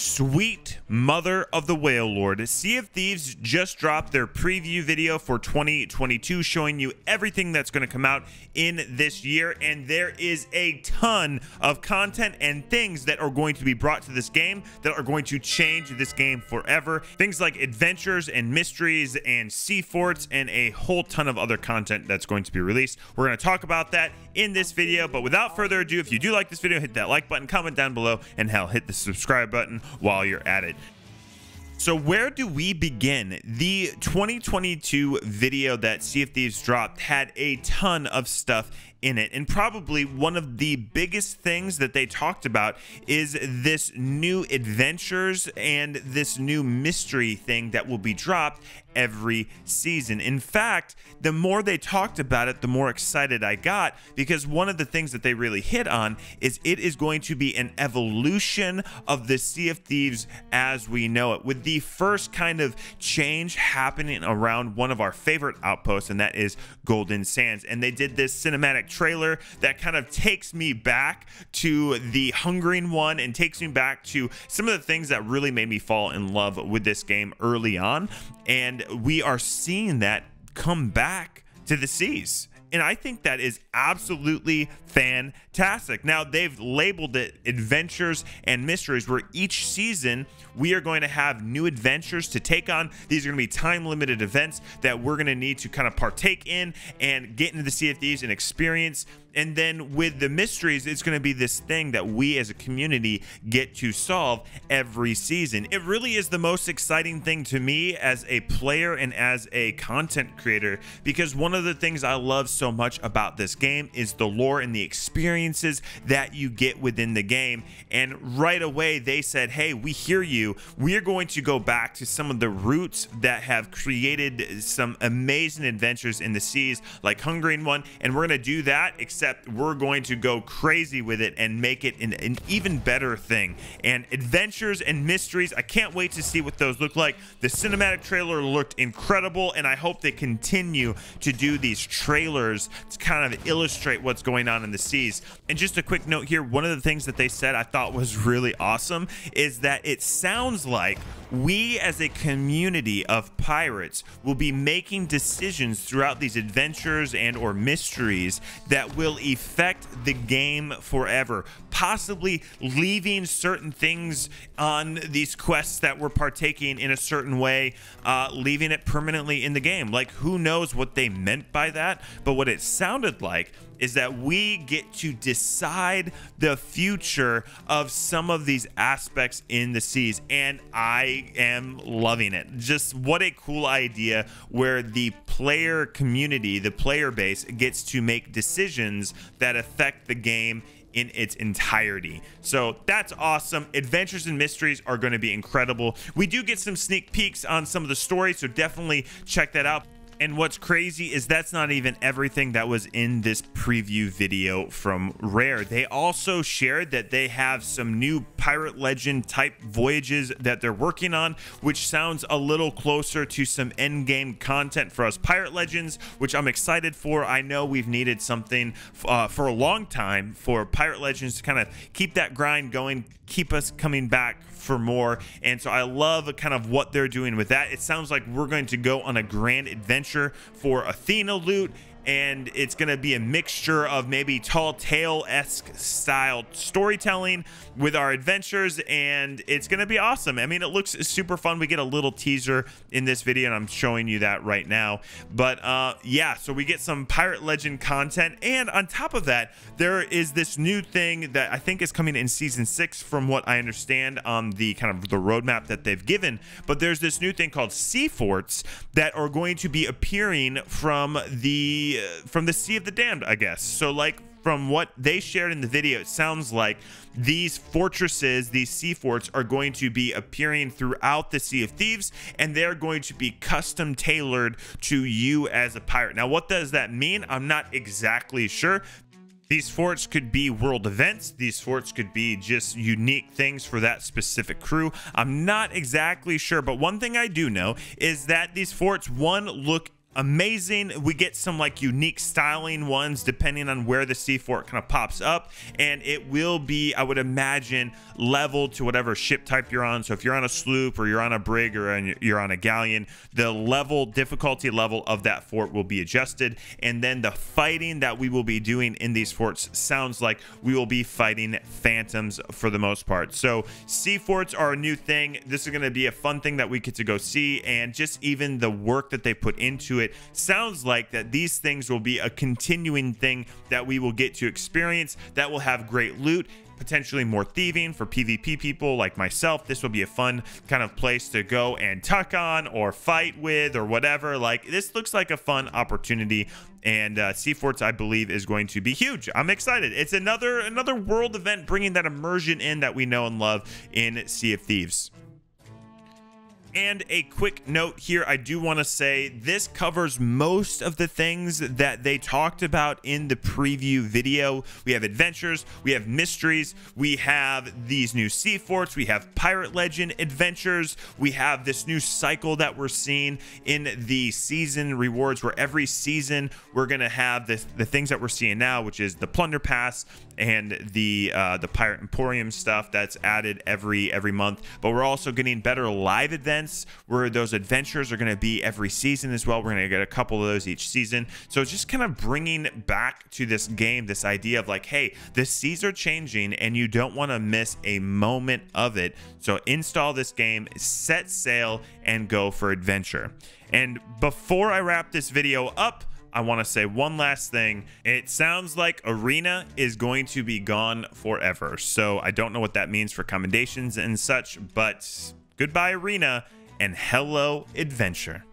Sweet mother of the whale lord, Sea of Thieves just dropped their preview video for 2022, showing you everything that's going to come out in this year, and there is a ton of content and things that are going to be brought to this game that are going to change this game forever. Things like adventures and mysteries and sea forts and a whole ton of other content that's going to be released. We're going to talk about that in this video, but without further ado, if you do like this video, hit that like button, comment down below, and hell, hit the subscribe button while you're at it. So where do we begin? The 2022 video that Sea of Thieves dropped had a ton of stuff in it, and probably one of the biggest things that they talked about is this new adventures and this new mystery thing that will be dropped every season. In fact, the more they talked about it, the more excited I got, because one of the things that they really hit on is it is going to be an evolution of the Sea of Thieves as we know it, with the first kind of change happening around one of our favorite outposts, and that is Golden Sands. And they did this cinematic trailer that kind of takes me back to the Hungering One and takes me back to some of the things that really made me fall in love with this game early on. And we are seeing that come back to the seas. And I think that is absolutely fantastic. Now, they've labeled it adventures and mysteries, where each season we are going to have new adventures to take on. These are going to be time-limited events that we're going to need to kind of partake in and get into the Sea of Thieves and experience. And then with the mysteries, it's going to be this thing that we as a community get to solve every season. It really is the most exciting thing to me as a player and as a content creator, because one of the things I love so much about this game is the lore and the experiences that you get within the game. And right away they said, hey, we hear you. We're going to go back to some of the roots that have created some amazing adventures in the seas, like Hungering One, and we're going to do that, except we're going to go crazy with it and make it an even better thing. And adventures and mysteries, I can't wait to see what those look like. The cinematic trailer looked incredible, and I hope they continue to do these trailers to kind of illustrate what's going on in the seas. And just a quick note here, one of the things that they said I thought was really awesome is that it sounds like we as a community of pirates will be making decisions throughout these adventures and or mysteries that will affect the game forever, possibly leaving certain things on these quests that we're partaking in a certain way, leaving it permanently in the game. Like, who knows what they meant by that, but what it sounded like is that we get to decide the future of some of these aspects in the seas, and I am loving it. Just what a cool idea, where the player community, the player base, gets to make decisions that affect the game in its entirety. So that's awesome. Adventures and mysteries are going to be incredible. We do get some sneak peeks on some of the stories, so definitely check that out. And what's crazy is that's not even everything that was in this preview video from Rare. They also shared that they have some new pirate legend type voyages that they're working on, which sounds a little closer to some end game content for us pirate legends, which I'm excited for. I know we've needed something for a long time for pirate legends to kind of keep that grind going, keep us coming back for more. And so I love kind of what they're doing with that. It sounds like we're going to go on a grand adventure for Athena loot, and it's going to be a mixture of maybe tall tale-esque style storytelling with our adventures, and it's going to be awesome. I mean, it looks super fun. We get a little teaser in this video, and I'm showing you that right now. But yeah, so we get some pirate legend content, and on top of that, there is this new thing that I think is coming in season 6, from what I understand on the kind of the roadmap that they've given. But there's this new thing called sea forts that are going to be appearing from the Sea of the Damned, I guess. So like, from what they shared in the video, it sounds like these fortresses, these sea forts, are going to be appearing throughout the Sea of Thieves, and they're going to be custom tailored to you as a pirate. Now, what does that mean? I'm not exactly sure. These forts could be world events. These forts could be just unique things for that specific crew. I'm not exactly sure, but one thing I do know is that these forts, one, look amazing. We get some like unique styling ones depending on where the sea fort kind of pops up, and it will be, I would imagine, leveled to whatever ship type you're on. So if you're on a sloop or you're on a brig or you're on a galleon, the level, difficulty level of that fort will be adjusted. And then the fighting that we will be doing in these forts sounds like we will be fighting phantoms for the most part. So sea forts are a new thing. This is going to be a fun thing that we get to go see, and just even the work that they put into it sounds like that these things will be a continuing thing that we will get to experience, that will have great loot, potentially more thieving for PvP people like myself. This will be a fun kind of place to go and tuck on or fight with or whatever. Like, this looks like a fun opportunity, and Sea Forts, I believe, is going to be huge. I'm excited. It's another world event bringing that immersion in that we know and love in Sea of Thieves. And a quick note here, I do want to say this covers most of the things that they talked about in the preview video. We have adventures, we have mysteries, we have these new sea forts, we have pirate legend adventures, we have this new cycle that we're seeing in the season rewards, where every season we're going to have the things that we're seeing now, which is the plunder pass and the pirate emporium stuff that's added every month. But we're also getting better live events, where those adventures are going to be every season as well. We're going to get a couple of those each season. So it's just kind of bringing back to this game this idea of like, hey, the seas are changing and you don't want to miss a moment of it. So install this game, set sail, and go for adventure. And before I wrap this video up, I want to say one last thing. It sounds like Arena is going to be gone forever. So I don't know what that means for commendations and such, but goodbye, Arena, and hello, adventure.